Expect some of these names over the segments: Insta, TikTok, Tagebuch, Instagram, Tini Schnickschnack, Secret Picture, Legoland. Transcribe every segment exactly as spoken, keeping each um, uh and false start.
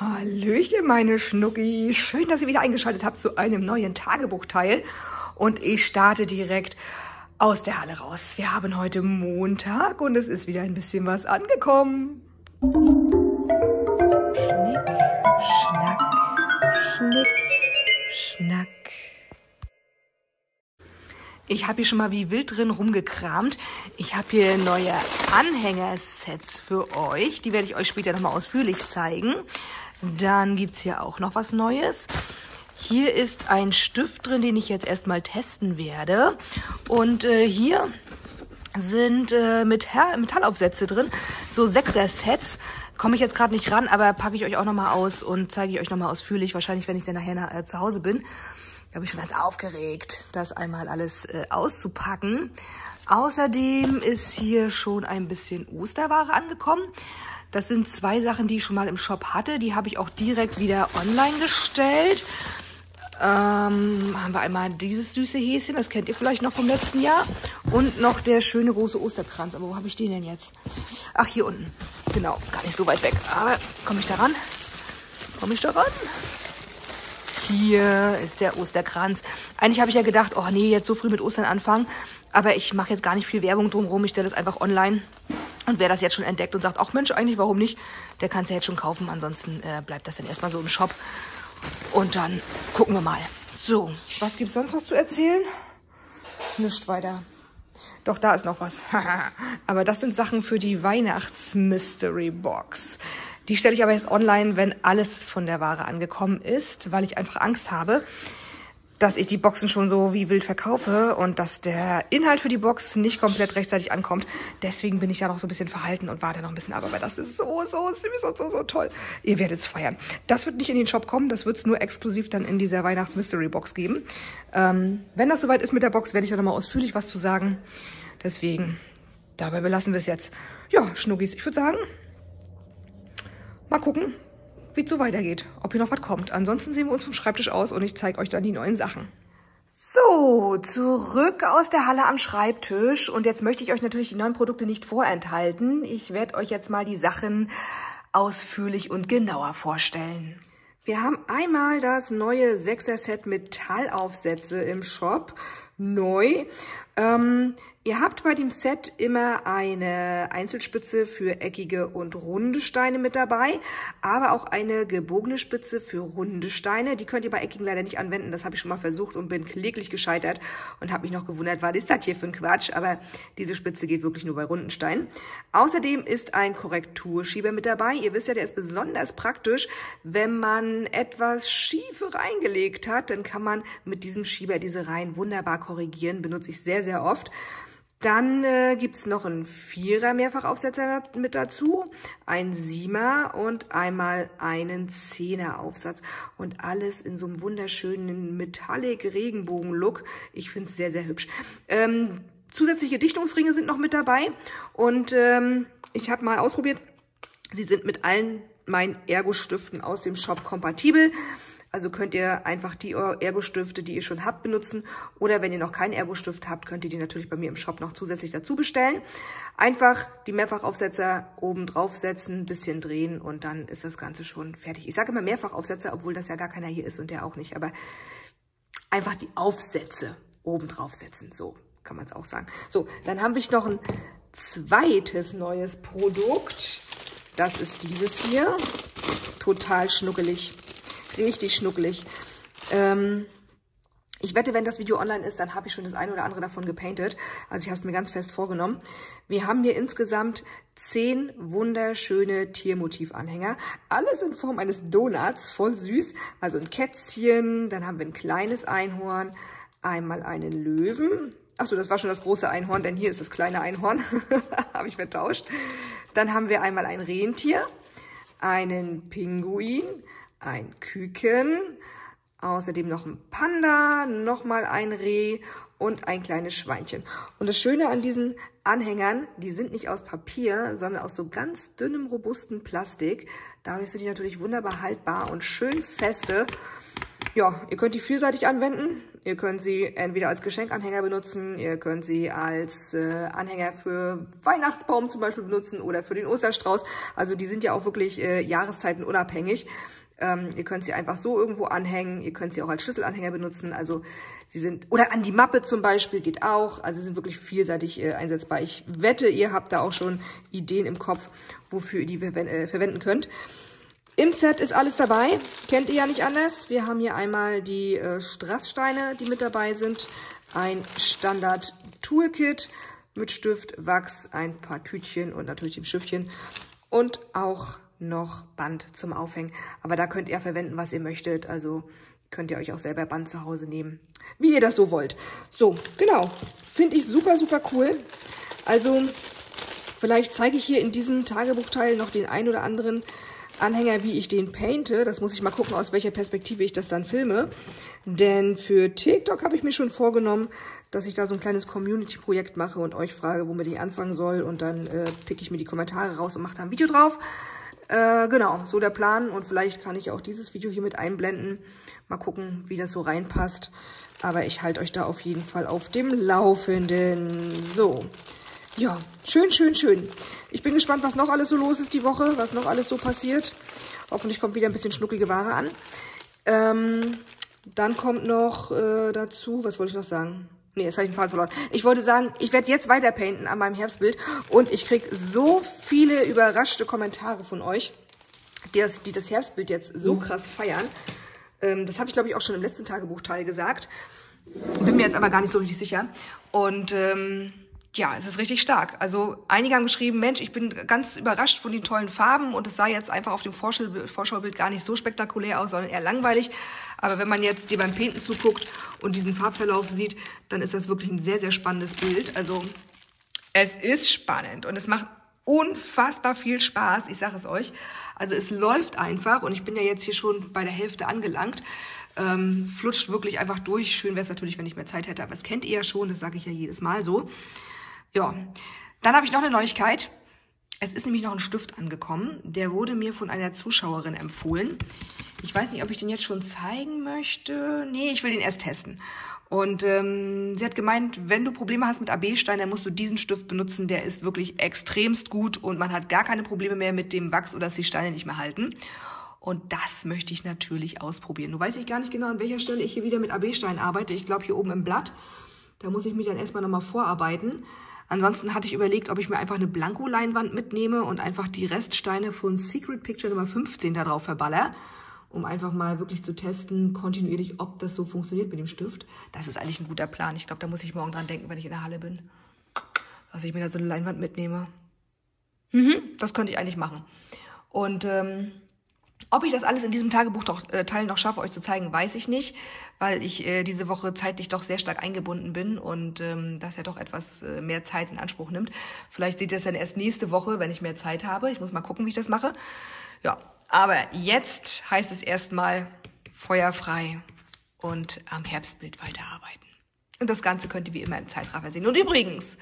Hallöchen, meine Schnuckis. Schön, dass ihr wieder eingeschaltet habt zu einem neuen Tagebuchteil. Und ich starte direkt aus der Halle raus. Wir haben heute Montag und es ist wieder ein bisschen was angekommen. Schnick, schnack, schnick, schnack. Ich habe hier schon mal wie wild drin rumgekramt. Ich habe hier neue Anhängersets für euch. Die werde ich euch später nochmal ausführlich zeigen. Dann gibt es hier auch noch was Neues. Hier ist ein Stift drin, den ich jetzt erstmal testen werde. Und äh, hier sind äh, Metallaufsätze drin. So Sechser-Sets. Komme ich jetzt gerade nicht ran, aber packe ich euch auch nochmal aus und zeige ich euch nochmal ausführlich. Wahrscheinlich, wenn ich dann nachher äh, zu Hause bin. Da bin ich schon ganz aufgeregt, das einmal alles äh, auszupacken. Außerdem ist hier schon ein bisschen Osterware angekommen. Das sind zwei Sachen, die ich schon mal im Shop hatte. Die habe ich auch direkt wieder online gestellt. Ähm, haben wir einmal dieses süße Häschen, das kennt ihr vielleicht noch vom letzten Jahr. Und noch der schöne große Osterkranz. Aber wo habe ich den denn jetzt? Ach, hier unten. Genau, gar nicht so weit weg. Aber komme ich da ran? Komme ich da ran? Hier ist der Osterkranz. Eigentlich habe ich ja gedacht, oh nee, jetzt so früh mit Ostern anfangen. Aber ich mache jetzt gar nicht viel Werbung drumherum. Ich stelle das einfach online. Und wer das jetzt schon entdeckt und sagt, ach Mensch, eigentlich warum nicht, der kann es ja jetzt schon kaufen. Ansonsten äh, bleibt das dann erstmal so im Shop. Und dann gucken wir mal. So, was gibt es sonst noch zu erzählen? Nicht weiter. Doch, da ist noch was. Aber das sind Sachen für die Weihnachts-Mystery-Box. Die stelle ich aber jetzt online, wenn alles von der Ware angekommen ist, weil ich einfach Angst habe, dass ich die Boxen schon so wie wild verkaufe und dass der Inhalt für die Box nicht komplett rechtzeitig ankommt. Deswegen bin ich ja noch so ein bisschen verhalten und warte noch ein bisschen ab. Aber das ist so, so süß und so, so toll. Ihr werdet es feiern. Das wird nicht in den Shop kommen. Das wird es nur exklusiv dann in dieser Weihnachts-Mystery-Box geben. Ähm, wenn das soweit ist mit der Box, werde ich dann nochmal ausführlich was zu sagen. Deswegen, dabei belassen wir es jetzt. Ja, Schnuckis, ich würde sagen... Mal gucken, wie es so weitergeht, ob hier noch was kommt. Ansonsten sehen wir uns vom Schreibtisch aus und ich zeige euch dann die neuen Sachen. So, zurück aus der Halle am Schreibtisch. Und jetzt möchte ich euch natürlich die neuen Produkte nicht vorenthalten. Ich werde euch jetzt mal die Sachen ausführlich und genauer vorstellen. Wir haben einmal das neue Sechser-Set Metallaufsätze im Shop. Neu. Ähm, ihr habt bei dem Set immer eine Einzelspitze für eckige und runde Steine mit dabei, aber auch eine gebogene Spitze für runde Steine. Die könnt ihr bei eckigen leider nicht anwenden. Das habe ich schon mal versucht und bin kläglich gescheitert und habe mich noch gewundert, was ist das hier für ein Quatsch? Aber diese Spitze geht wirklich nur bei runden Steinen. Außerdem ist ein Korrekturschieber mit dabei. Ihr wisst ja, der ist besonders praktisch, wenn man etwas Schiefe reingelegt hat, dann kann man mit diesem Schieber diese Reihen wunderbar korrigieren. korrigieren, benutze ich sehr, sehr oft. Dann äh, gibt es noch einen Vierer Mehrfachaufsatzer mit dazu, ein Siemer und einmal einen Zehner Aufsatz. Und alles in so einem wunderschönen Metallic-Regenbogen-Look. Ich finde es sehr, sehr hübsch. Ähm, zusätzliche Dichtungsringe sind noch mit dabei. Und ähm, ich habe mal ausprobiert, sie sind mit allen meinen Ergo-Stiften aus dem Shop kompatibel. Also könnt ihr einfach die Ergo-Stifte, die ihr schon habt, benutzen. Oder wenn ihr noch keinen Ergo-Stift habt, könnt ihr die natürlich bei mir im Shop noch zusätzlich dazu bestellen. Einfach die Mehrfachaufsätze oben draufsetzen, ein bisschen drehen und dann ist das Ganze schon fertig. Ich sage immer Mehrfachaufsätze, obwohl das ja gar keiner hier ist und der auch nicht. Aber einfach die Aufsätze oben draufsetzen, so kann man es auch sagen. So, dann habe ich noch ein zweites neues Produkt. Das ist dieses hier. Total schnuckelig. Richtig schnuckelig. Ähm, ich wette, wenn das Video online ist, dann habe ich schon das eine oder andere davon gepaintet. Also ich habe es mir ganz fest vorgenommen. Wir haben hier insgesamt zehn wunderschöne Tiermotivanhänger. Alles in Form eines Donuts, voll süß. Also ein Kätzchen, dann haben wir ein kleines Einhorn, einmal einen Löwen. Achso, das war schon das große Einhorn, denn hier ist das kleine Einhorn. Habe ich vertauscht. Dann haben wir einmal ein Rentier, einen Pinguin, ein Küken, außerdem noch ein Panda, nochmal ein Reh und ein kleines Schweinchen. Und das Schöne an diesen Anhängern, die sind nicht aus Papier, sondern aus so ganz dünnem, robusten Plastik. Dadurch sind die natürlich wunderbar haltbar und schön feste. Ja, ihr könnt die vielseitig anwenden. Ihr könnt sie entweder als Geschenkanhänger benutzen, ihr könnt sie als äh, Anhänger für Weihnachtsbaum zum Beispiel benutzen oder für den Osterstrauß. Also die sind ja auch wirklich äh, jahreszeitenunabhängig. Ähm, ihr könnt sie einfach so irgendwo anhängen, ihr könnt sie auch als Schlüsselanhänger benutzen. Also sie sind, oder an die Mappe zum Beispiel geht auch. Also sie sind wirklich vielseitig äh, einsetzbar. Ich wette, ihr habt da auch schon Ideen im Kopf, wofür ihr die ver äh, verwenden könnt. Im Set ist alles dabei, kennt ihr ja nicht anders. Wir haben hier einmal die äh, Strasssteine, die mit dabei sind, ein Standard-Toolkit mit Stift, Wachs, ein paar Tütchen und natürlich dem Stiftchen und auch noch Band zum Aufhängen. Aber da könnt ihr verwenden, was ihr möchtet, also könnt ihr euch auch selber Band zu Hause nehmen, wie ihr das so wollt. So, genau, finde ich super, super cool. Also vielleicht zeige ich hier in diesem Tagebuchteil noch den ein oder anderen Anhänger, wie ich den painte. Das muss ich mal gucken, aus welcher Perspektive ich das dann filme. Denn für TikTok habe ich mir schon vorgenommen, dass ich da so ein kleines Community-Projekt mache und euch frage, womit ich anfangen soll. Und dann äh, pick ich mir die Kommentare raus und mache da ein Video drauf. Äh, genau, so der Plan. Und vielleicht kann ich auch dieses Video hier mit einblenden. Mal gucken, wie das so reinpasst. Aber ich halte euch da auf jeden Fall auf dem Laufenden. So. Ja, schön, schön, schön. Ich bin gespannt, was noch alles so los ist die Woche, was noch alles so passiert. Hoffentlich kommt wieder ein bisschen schnucklige Ware an. Ähm, dann kommt noch äh, dazu, was wollte ich noch sagen? Nee, jetzt habe ich den Faden verloren. Ich wollte sagen, ich werde jetzt weiter painten an meinem Herbstbild und ich kriege so viele überraschte Kommentare von euch, die das, die das Herbstbild jetzt so krass feiern. Ähm, das habe ich, glaube ich, auch schon im letzten Tagebuchteil gesagt. Bin mir jetzt aber gar nicht so richtig sicher. Und ähm, ja, es ist richtig stark. Also einige haben geschrieben, Mensch, ich bin ganz überrascht von den tollen Farben und es sah jetzt einfach auf dem Vorschaubild gar nicht so spektakulär aus, sondern eher langweilig. Aber wenn man jetzt dir beim Painten zuguckt und diesen Farbverlauf sieht, dann ist das wirklich ein sehr, sehr spannendes Bild. Also es ist spannend und es macht unfassbar viel Spaß, ich sage es euch. Also es läuft einfach und ich bin ja jetzt hier schon bei der Hälfte angelangt. Ähm, flutscht wirklich einfach durch. Schön wäre es natürlich, wenn ich mehr Zeit hätte, aber das kennt ihr ja schon, das sage ich ja jedes Mal so. Ja, dann habe ich noch eine Neuigkeit. Es ist nämlich noch ein Stift angekommen. Der wurde mir von einer Zuschauerin empfohlen. Ich weiß nicht, ob ich den jetzt schon zeigen möchte. Nee, ich will den erst testen. Und ähm, sie hat gemeint, wenn du Probleme hast mit A B-Steinen, dann musst du diesen Stift benutzen. Der ist wirklich extremst gut und man hat gar keine Probleme mehr mit dem Wachs oder dass die Steine nicht mehr halten. Und das möchte ich natürlich ausprobieren. Nun weiß ich gar nicht genau, an welcher Stelle ich hier wieder mit A B-Steinen arbeite. Ich glaube, hier oben im Blatt. Da muss ich mich dann erstmal nochmal vorarbeiten. Ansonsten hatte ich überlegt, ob ich mir einfach eine Blankoleinwand mitnehme und einfach die Reststeine von Secret Picture Nummer fünfzehn da drauf verballer, um einfach mal wirklich zu testen, kontinuierlich, ob das so funktioniert mit dem Stift. Das ist eigentlich ein guter Plan. Ich glaube, da muss ich morgen dran denken, wenn ich in der Halle bin, dass ich mir da so eine Leinwand mitnehme. Mhm, das könnte ich eigentlich machen. Und ähm, ob ich das alles in diesem Tagebuchteil noch schaffe, euch zu zeigen, weiß ich nicht, weil ich äh, diese Woche zeitlich doch sehr stark eingebunden bin und ähm, das ja doch etwas äh, mehr Zeit in Anspruch nimmt. Vielleicht seht ihr es dann erst nächste Woche, wenn ich mehr Zeit habe. Ich muss mal gucken, wie ich das mache. Ja, aber jetzt heißt es erstmal feuerfrei und am Herbstbild weiterarbeiten. Und das Ganze könnt ihr wie immer im Zeitraffer sehen. Und übrigens,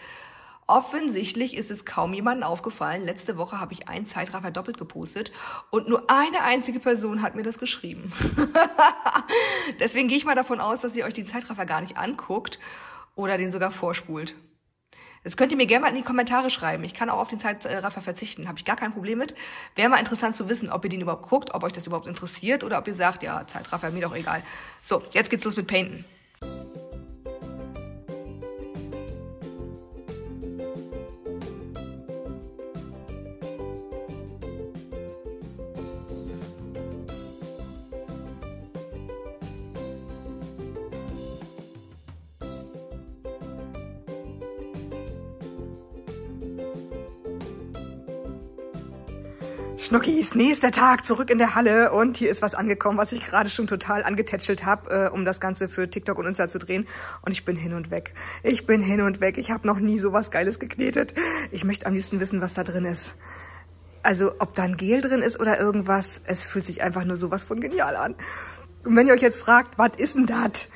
offensichtlich ist es kaum jemandem aufgefallen. Letzte Woche habe ich einen Zeitraffer doppelt gepostet und nur eine einzige Person hat mir das geschrieben. Deswegen gehe ich mal davon aus, dass ihr euch den Zeitraffer gar nicht anguckt oder den sogar vorspult. Das könnt ihr mir gerne mal in die Kommentare schreiben. Ich kann auch auf den Zeitraffer verzichten, habe ich gar kein Problem mit. Wäre mal interessant zu wissen, ob ihr den überhaupt guckt, ob euch das überhaupt interessiert oder ob ihr sagt, ja, Zeitraffer, mir doch egal. So, jetzt geht's los mit Painten. Schnuckis, nächster Tag, zurück in der Halle und hier ist was angekommen, was ich gerade schon total angetätschelt habe, äh, um das Ganze für TikTok und Insta zu drehen und ich bin hin und weg. Ich bin hin und weg, ich habe noch nie sowas Geiles geknetet. Ich möchte am liebsten wissen, was da drin ist. Also, ob da ein Gel drin ist oder irgendwas, es fühlt sich einfach nur sowas von genial an. Und wenn ihr euch jetzt fragt, was ist denn das?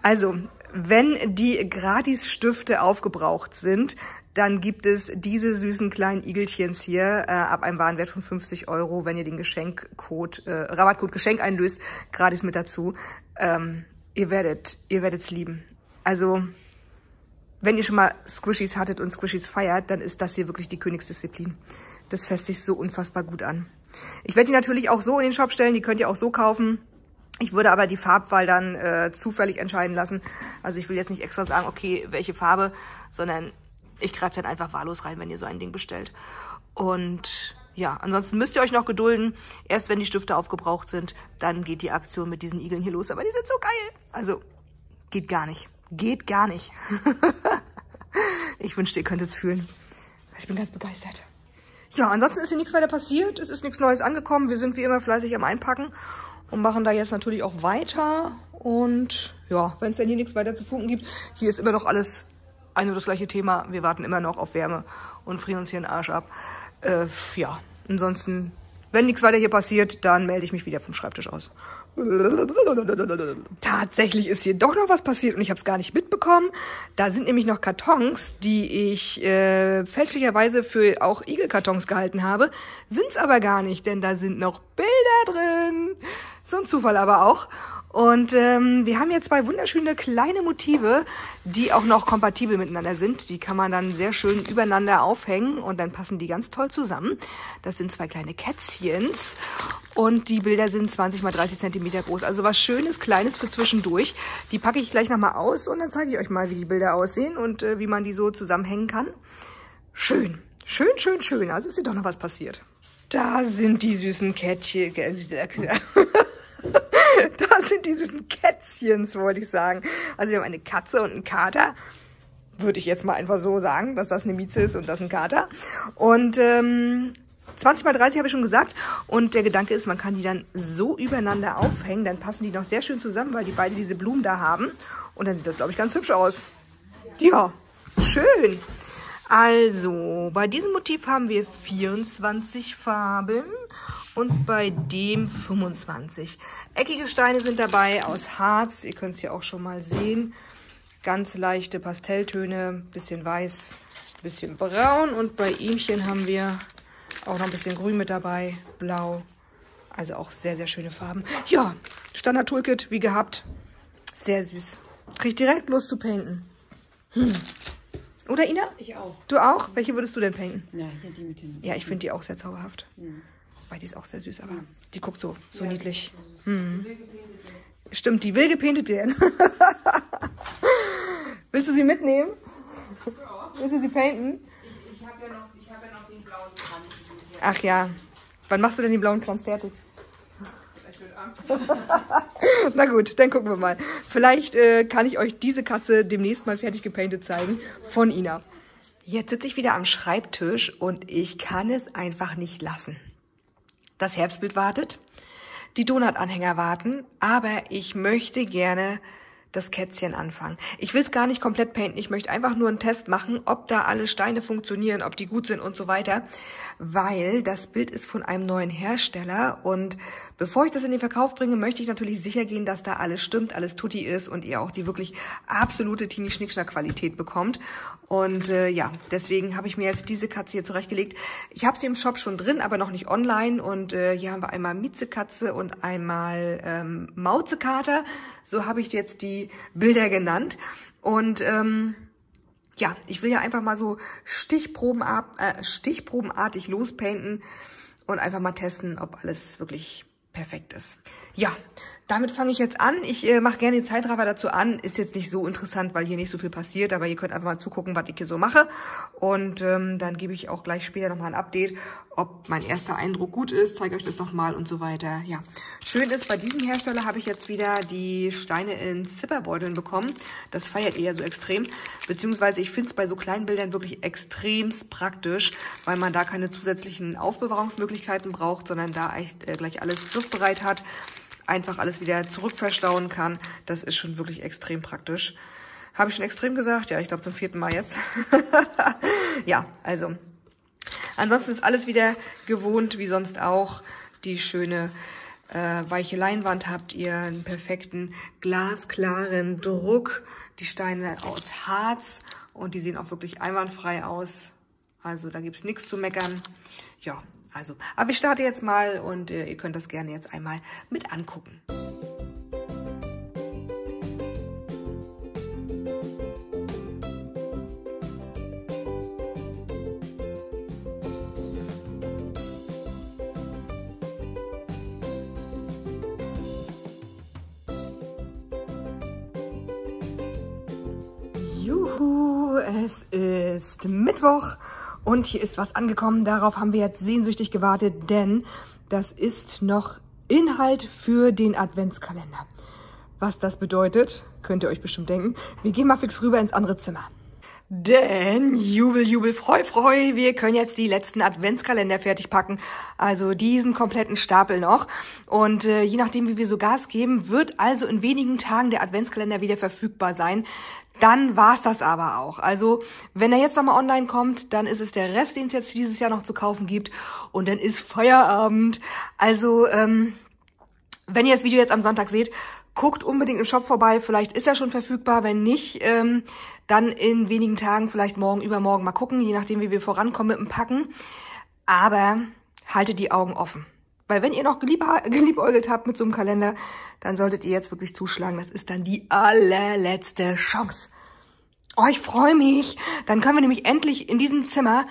Also, wenn die Gratis-Stifte aufgebraucht sind, dann gibt es diese süßen kleinen Igelchens hier äh, ab einem Warenwert von fünfzig Euro, wenn ihr den Geschenkcode, äh, Rabattcode Geschenk einlöst, gratis mit dazu. Ähm, ihr werdet, ihr werdet's lieben. Also, wenn ihr schon mal Squishies hattet und Squishies feiert, dann ist das hier wirklich die Königsdisziplin. Das fässt sich so unfassbar gut an. Ich werde die natürlich auch so in den Shop stellen, die könnt ihr auch so kaufen. Ich würde aber die Farbwahl dann äh, zufällig entscheiden lassen. Also ich will jetzt nicht extra sagen, okay, welche Farbe, sondern ich greife dann einfach wahllos rein, wenn ihr so ein Ding bestellt. Und ja, ansonsten müsst ihr euch noch gedulden. Erst wenn die Stifte aufgebraucht sind, dann geht die Aktion mit diesen Igeln hier los. Aber die sind so geil. Also geht gar nicht. Geht gar nicht. Ich wünschte, ihr könntet es fühlen. Ich bin ganz begeistert. Ja, ansonsten ist hier nichts weiter passiert. Es ist nichts Neues angekommen. Wir sind wie immer fleißig am Einpacken und machen da jetzt natürlich auch weiter. Und ja, wenn es denn hier nichts weiter zu funken gibt, hier ist immer noch alles ein und das gleiche Thema. Wir warten immer noch auf Wärme und frieren uns hier den Arsch ab. Äh, ja, ansonsten, wenn nichts weiter hier passiert, dann melde ich mich wieder vom Schreibtisch aus. Tatsächlich ist hier doch noch was passiert und ich habe es gar nicht mitbekommen. Da sind nämlich noch Kartons, die ich äh, fälschlicherweise für auch Igelkartons gehalten habe. Sind es aber gar nicht, denn da sind noch Bilder drin. So ein Zufall aber auch. Und ähm, wir haben hier zwei wunderschöne kleine Motive, die auch noch kompatibel miteinander sind. Die kann man dann sehr schön übereinander aufhängen und dann passen die ganz toll zusammen. Das sind zwei kleine Kätzchens und die Bilder sind zwanzig mal dreißig Zentimeter groß. Also was Schönes, Kleines für zwischendurch. Die packe ich gleich nochmal aus und dann zeige ich euch mal, wie die Bilder aussehen und äh, wie man die so zusammenhängen kann. Schön, schön, schön, schön. Also ist hier doch noch was passiert. Da sind die süßen Kätzchen. Da sind die süßen Kätzchens, wollte ich sagen. Also wir haben eine Katze und einen Kater. Würde ich jetzt mal einfach so sagen, dass das eine Mieze ist und das ein Kater. Und ähm, zwanzig mal dreißig habe ich schon gesagt. Und der Gedanke ist, man kann die dann so übereinander aufhängen. Dann passen die noch sehr schön zusammen, weil die beiden diese Blumen da haben. Und dann sieht das, glaube ich, ganz hübsch aus. Ja, schön. Also, bei diesem Motiv haben wir vierundzwanzig Farben. Und bei dem fünfundzwanzig. Eckige Steine sind dabei aus Harz. Ihr könnt es hier auch schon mal sehen. Ganz leichte Pastelltöne. Bisschen weiß, bisschen braun. Und bei ihmchen haben wir auch noch ein bisschen grün mit dabei. Blau. Also auch sehr, sehr schöne Farben. Ja, Standard-Toolkit, wie gehabt. Sehr süß. Krieg direkt Lust zu painten. Hm. Oder, Ina? Ich auch. Du auch? Welche würdest du denn painten? Ja, hier die mit den... Ja, ich finde die auch sehr zauberhaft. Ja. Die ist auch sehr süß, aber die guckt so, so ja, niedlich. Die hm. will Stimmt, die will gepaintet werden. Willst du sie mitnehmen? Ja. Willst du sie painten? Ich, ich habe ja, hab ja noch den blauen Kranz. Ach ja. Wann machst du denn den blauen Kranz fertig? Na gut, dann gucken wir mal. Vielleicht äh, kann ich euch diese Katze demnächst mal fertig gepaintet zeigen von Ina. Jetzt sitze ich wieder am Schreibtisch und ich kann es einfach nicht lassen. Das Herbstbild wartet, die Donutanhänger warten, aber ich möchte gerne das Kätzchen anfangen. Ich will es gar nicht komplett painten, ich möchte einfach nur einen Test machen, ob da alle Steine funktionieren, ob die gut sind und so weiter, weil das Bild ist von einem neuen Hersteller und bevor ich das in den Verkauf bringe, möchte ich natürlich sicher gehen, dass da alles stimmt, alles tutti ist und ihr auch die wirklich absolute Tini Schnickschnack Qualität bekommt. Und äh, ja, deswegen habe ich mir jetzt diese Katze hier zurechtgelegt. Ich habe sie im Shop schon drin, aber noch nicht online. Und äh, hier haben wir einmal Miezekatze und einmal ähm, Mauzekater. So habe ich jetzt die Bilder genannt. Und ähm, ja, ich will ja einfach mal so stichprobenart, äh, stichprobenartig lospainten und einfach mal testen, ob alles wirklich perfekt ist. Ja, damit fange ich jetzt an. Ich äh, mache gerne den Zeitraffer dazu an. Ist jetzt nicht so interessant, weil hier nicht so viel passiert, aber ihr könnt einfach mal zugucken, was ich hier so mache. Und ähm, dann gebe ich auch gleich später nochmal ein Update, ob mein erster Eindruck gut ist, zeige euch das nochmal und so weiter. Ja, schön ist, bei diesem Hersteller habe ich jetzt wieder die Steine in Zipperbeuteln bekommen. Das feiert ihr ja so extrem. Beziehungsweise ich finde es bei so kleinen Bildern wirklich extremst praktisch, weil man da keine zusätzlichen Aufbewahrungsmöglichkeiten braucht, sondern da echt, äh, gleich alles griffbereit hat. Einfach alles wieder zurückverstauen kann. Das ist schon wirklich extrem praktisch. Habe ich schon extrem gesagt? Ja, ich glaube zum vierten Mal jetzt. Ja, also. Ansonsten ist alles wieder gewohnt, wie sonst auch. Die schöne äh, weiche Leinwand habt ihr, einen perfekten glasklaren Druck. Die Steine aus Harz und die sehen auch wirklich einwandfrei aus. Also da gibt es nichts zu meckern. Ja, also, aber ich starte jetzt mal und äh, ihr könnt das gerne jetzt einmal mit angucken. Juhu, es ist Mittwoch und hier ist was angekommen. Darauf haben wir jetzt sehnsüchtig gewartet, denn das ist noch Inhalt für den Adventskalender. Was das bedeutet, könnt ihr euch bestimmt denken. Wir gehen mal fix rüber ins andere Zimmer. Denn Jubel, Jubel, Freu, Freu, wir können jetzt die letzten Adventskalender fertig packen, also diesen kompletten Stapel noch. Und äh, je nachdem, wie wir so Gas geben, wird also in wenigen Tagen der Adventskalender wieder verfügbar sein. Dann war's das aber auch. Also wenn er jetzt nochmal online kommt, dann ist es der Rest, den es jetzt dieses Jahr noch zu kaufen gibt. Und dann ist Feierabend. Also ähm, wenn ihr das Video jetzt am Sonntag seht, guckt unbedingt im Shop vorbei, vielleicht ist er schon verfügbar, wenn nicht, ähm, dann in wenigen Tagen, vielleicht morgen, übermorgen mal gucken, je nachdem wie wir vorankommen mit dem Packen. Aber haltet die Augen offen, weil wenn ihr noch geliebäugelt habt mit so einem Kalender, dann solltet ihr jetzt wirklich zuschlagen, das ist dann die allerletzte Chance. Oh, ich freue mich, dann können wir nämlich endlich in diesem Zimmer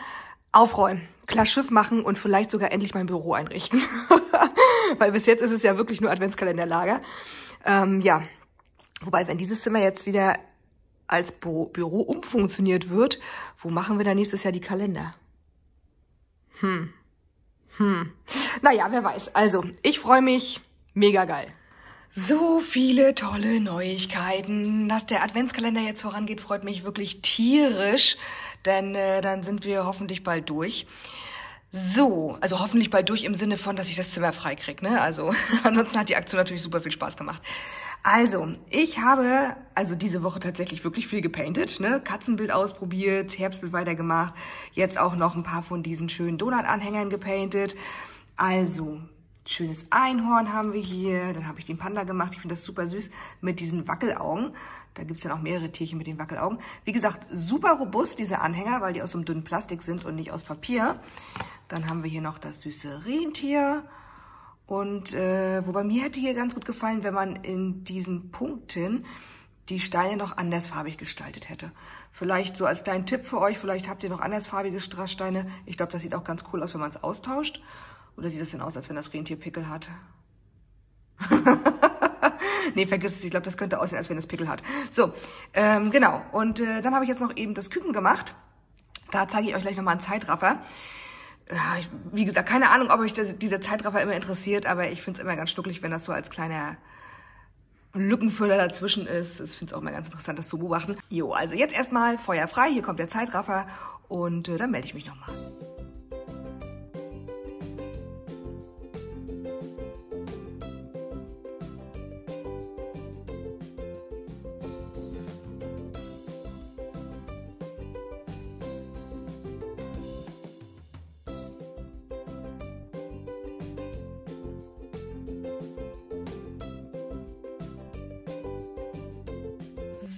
aufräumen, klar Schiff machen und vielleicht sogar endlich mein Büro einrichten. Weil bis jetzt ist es ja wirklich nur Adventskalenderlager. Ähm, ja, wobei, wenn dieses Zimmer jetzt wieder als Bü- Büro umfunktioniert wird, wo machen wir dann nächstes Jahr die Kalender? Hm, hm, naja, wer weiß. Also, ich freue mich, mega geil. So viele tolle Neuigkeiten. Dass der Adventskalender jetzt vorangeht, freut mich wirklich tierisch, denn äh, dann sind wir hoffentlich bald durch. So, also hoffentlich bald durch im Sinne von, dass ich das Zimmer frei kriege, ne? Also, ansonsten hat die Aktion natürlich super viel Spaß gemacht. Also, ich habe, also diese Woche tatsächlich wirklich viel gepaintet, ne? Katzenbild ausprobiert, Herbstbild weitergemacht, jetzt auch noch ein paar von diesen schönen Donut-Anhängern gepaintet. Also, schönes Einhorn haben wir hier, dann habe ich den Panda gemacht, ich finde das super süß mit diesen Wackelaugen. Da gibt es dann auch mehrere Tierchen mit den Wackelaugen. Wie gesagt, super robust, diese Anhänger, weil die aus so einem dünnen Plastik sind und nicht aus Papier. Dann haben wir hier noch das süße Rentier. Und äh, wobei mir hätte hier ganz gut gefallen, wenn man in diesen Punkten die Steine noch andersfarbig gestaltet hätte. Vielleicht so als kleinen Tipp für euch, vielleicht habt ihr noch andersfarbige Strasssteine. Ich glaube, das sieht auch ganz cool aus, wenn man es austauscht. Oder sieht das denn aus, als wenn das Rentier Pickel hat? Nee, vergiss es, ich glaube, das könnte aussehen, als wenn es Pickel hat. So, ähm, genau. Und äh, dann habe ich jetzt noch eben das Küken gemacht. Da zeige ich euch gleich nochmal einen Zeitraffer. Äh, ich, wie gesagt, keine Ahnung, ob euch das, dieser Zeitraffer immer interessiert, aber ich finde es immer ganz schnucklig, wenn das so als kleiner Lückenfüller dazwischen ist. Ich finde es auch immer ganz interessant, das zu beobachten. Jo, also jetzt erstmal Feuer frei, hier kommt der Zeitraffer und äh, dann melde ich mich nochmal.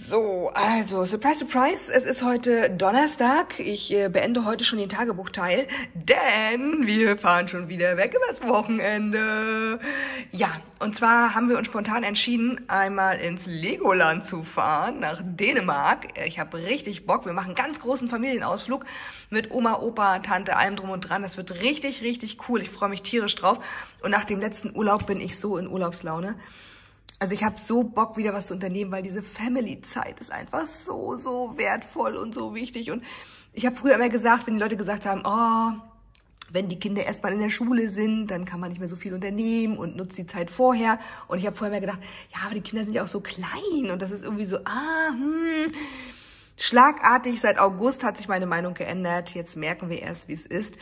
So, also, surprise, surprise, es ist heute Donnerstag. Ich äh, beende heute schon den Tagebuchteil, denn wir fahren schon wieder weg übers Wochenende. Ja, und zwar haben wir uns spontan entschieden, einmal ins Legoland zu fahren, nach Dänemark. Ich habe richtig Bock, wir machen einen ganz großen Familienausflug mit Oma, Opa, Tante, allem drum und dran. Das wird richtig, richtig cool, ich freue mich tierisch drauf. Und nach dem letzten Urlaub bin ich so in Urlaubslaune. Also ich habe so Bock, wieder was zu unternehmen, weil diese Family-Zeit ist einfach so, so wertvoll und so wichtig. Und ich habe früher immer gesagt, wenn die Leute gesagt haben, oh, wenn die Kinder erstmal in der Schule sind, dann kann man nicht mehr so viel unternehmen und nutzt die Zeit vorher. Und ich habe vorher immer gedacht, ja, aber die Kinder sind ja auch so klein und das ist irgendwie so, ah, hm. Schlagartig, seit August hat sich meine Meinung geändert. Jetzt merken wir erst, wie es ist.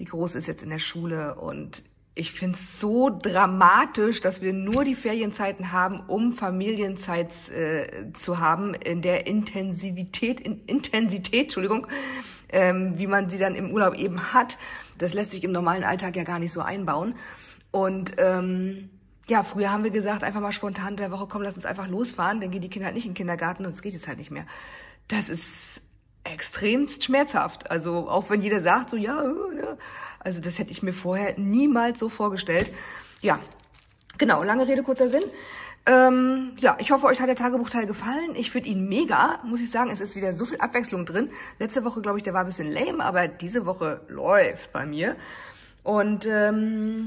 Die Große ist jetzt in der Schule und ich finde es so dramatisch, dass wir nur die Ferienzeiten haben, um Familienzeit äh, zu haben, in der Intensivität, in Intensität, Entschuldigung, ähm, wie man sie dann im Urlaub eben hat. Das lässt sich im normalen Alltag ja gar nicht so einbauen. Und ähm, ja, früher haben wir gesagt, einfach mal spontan in der Woche, komm, lass uns einfach losfahren, dann gehen die Kinder halt nicht in den Kindergarten und es geht jetzt halt nicht mehr. Das ist extremst schmerzhaft. Also auch wenn jeder sagt so, ja, also das hätte ich mir vorher niemals so vorgestellt. Ja, genau, lange Rede, kurzer Sinn. Ähm, ja, ich hoffe, euch hat der Tagebuchteil gefallen. Ich finde ihn mega, muss ich sagen. Es ist wieder so viel Abwechslung drin. Letzte Woche, glaube ich, der war ein bisschen lame, aber diese Woche läuft bei mir. Und, ähm,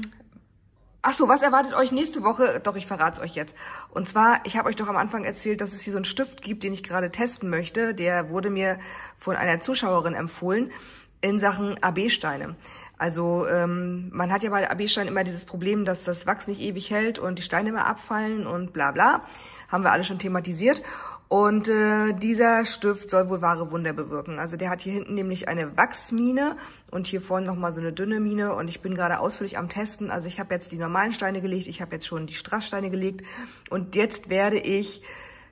ach so, was erwartet euch nächste Woche? Doch, ich verrate es euch jetzt. Und zwar, ich habe euch doch am Anfang erzählt, dass es hier so einen Stift gibt, den ich gerade testen möchte. Der wurde mir von einer Zuschauerin empfohlen in Sachen A B-Steine. Also ähm, man hat ja bei A B-Steinen immer dieses Problem, dass das Wachs nicht ewig hält und die Steine immer abfallen und bla bla. Haben wir alle schon thematisiert. Und äh, dieser Stift soll wohl wahre Wunder bewirken. Also der hat hier hinten nämlich eine Wachsmine und hier vorne nochmal so eine dünne Mine. Und ich bin gerade ausführlich am Testen. Also ich habe jetzt die normalen Steine gelegt, ich habe jetzt schon die Strasssteine gelegt. Und jetzt werde ich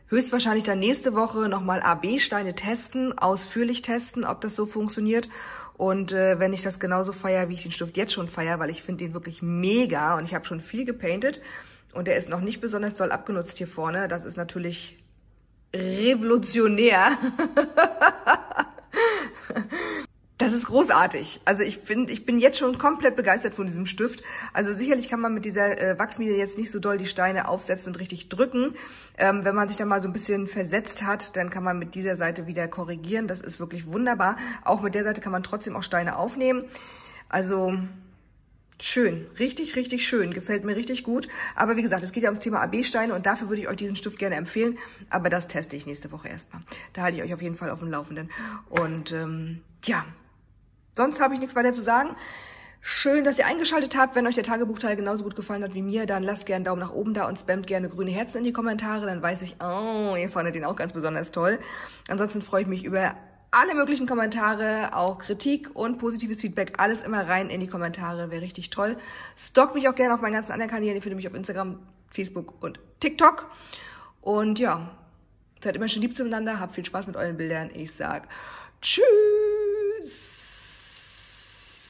höchstwahrscheinlich dann nächste Woche nochmal A B-Steine testen, ausführlich testen, ob das so funktioniert. Und äh, wenn ich das genauso feiere, wie ich den Stift jetzt schon feiere, weil ich finde ihn wirklich mega und ich habe schon viel gepaintet und der ist noch nicht besonders doll abgenutzt hier vorne. Das ist natürlich revolutionär. Das ist großartig. Also ich bin, ich bin jetzt schon komplett begeistert von diesem Stift. Also sicherlich kann man mit dieser äh, Wachsmine jetzt nicht so doll die Steine aufsetzen und richtig drücken. Ähm, wenn man sich da mal so ein bisschen versetzt hat, dann kann man mit dieser Seite wieder korrigieren. Das ist wirklich wunderbar. Auch mit der Seite kann man trotzdem auch Steine aufnehmen. Also schön, richtig, richtig schön. Gefällt mir richtig gut. Aber wie gesagt, es geht ja ums Thema A B-Steine und dafür würde ich euch diesen Stift gerne empfehlen. Aber das teste ich nächste Woche erstmal. Da halte ich euch auf jeden Fall auf dem Laufenden. Und ähm, ja, sonst habe ich nichts weiter zu sagen. Schön, dass ihr eingeschaltet habt. Wenn euch der Tagebuchteil genauso gut gefallen hat wie mir, dann lasst gerne einen Daumen nach oben da und spammt gerne grüne Herzen in die Kommentare. Dann weiß ich, oh, ihr fandet den auch ganz besonders toll. Ansonsten freue ich mich über alle möglichen Kommentare, auch Kritik und positives Feedback, alles immer rein in die Kommentare, wäre richtig toll. Stalkt mich auch gerne auf meinen ganzen anderen Kanälen, ihr findet mich auf Instagram, Facebook und TikTok. Und ja, seid immer schön lieb zueinander, habt viel Spaß mit euren Bildern. Ich sag tschüss!